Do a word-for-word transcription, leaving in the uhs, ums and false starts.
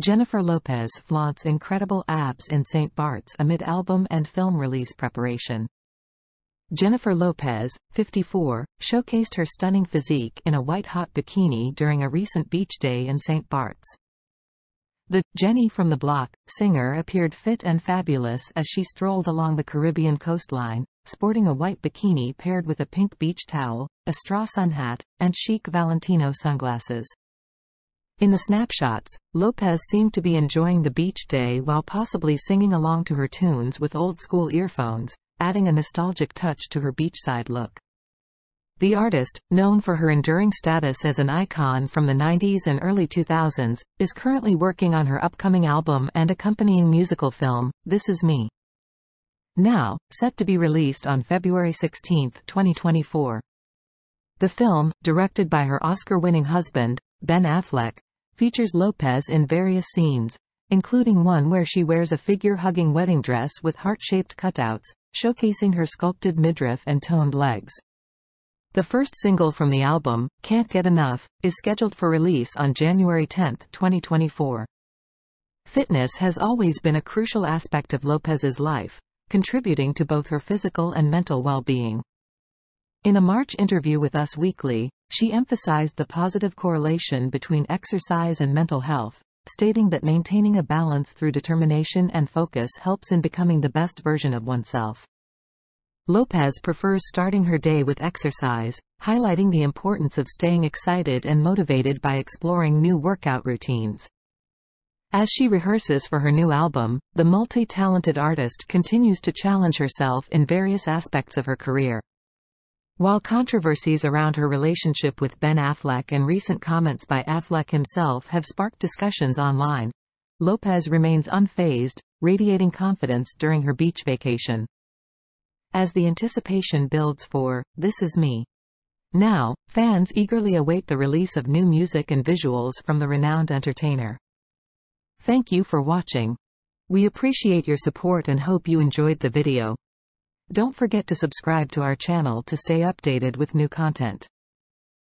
Jennifer Lopez flaunts incredible abs in Saint Barts amid album and film release preparation. Jennifer Lopez, fifty-four, showcased her stunning physique in a white-hot bikini during a recent beach day in Saint Barts. The Jenny From the Block singer appeared fit and fabulous as she strolled along the Caribbean coastline, sporting a white bikini paired with a pink beach towel, a straw sun hat, and chic Valentino sunglasses. In the snapshots, Lopez seemed to be enjoying the beach day while possibly singing along to her tunes with old-school earphones, adding a nostalgic touch to her beachside look. The artist, known for her enduring status as an icon from the nineties and early two thousands, is currently working on her upcoming album and accompanying musical film, This Is Me Now, set to be released on February sixteenth, twenty twenty-four. The film, directed by her Oscar-winning husband, Ben Affleck, features Lopez in various scenes, including one where she wears a figure-hugging wedding dress with heart-shaped cutouts, showcasing her sculpted midriff and toned legs. The first single from the album, Can't Get Enough, is scheduled for release on January tenth, twenty twenty-four. Fitness has always been a crucial aspect of Lopez's life, contributing to both her physical and mental well-being. In a March interview with Us Weekly, she emphasized the positive correlation between exercise and mental health, stating that maintaining a balance through determination and focus helps in becoming the best version of oneself. Lopez prefers starting her day with exercise, highlighting the importance of staying excited and motivated by exploring new workout routines. As she rehearses for her new album, the multi-talented artist continues to challenge herself in various aspects of her career. While controversies around her relationship with Ben Affleck and recent comments by Affleck himself have sparked discussions online, Lopez remains unfazed, radiating confidence during her beach vacation. As the anticipation builds for This Is Me Now, fans eagerly await the release of new music and visuals from the renowned entertainer. Thank you for watching. We appreciate your support and hope you enjoyed the video. Don't forget to subscribe to our channel to stay updated with new content.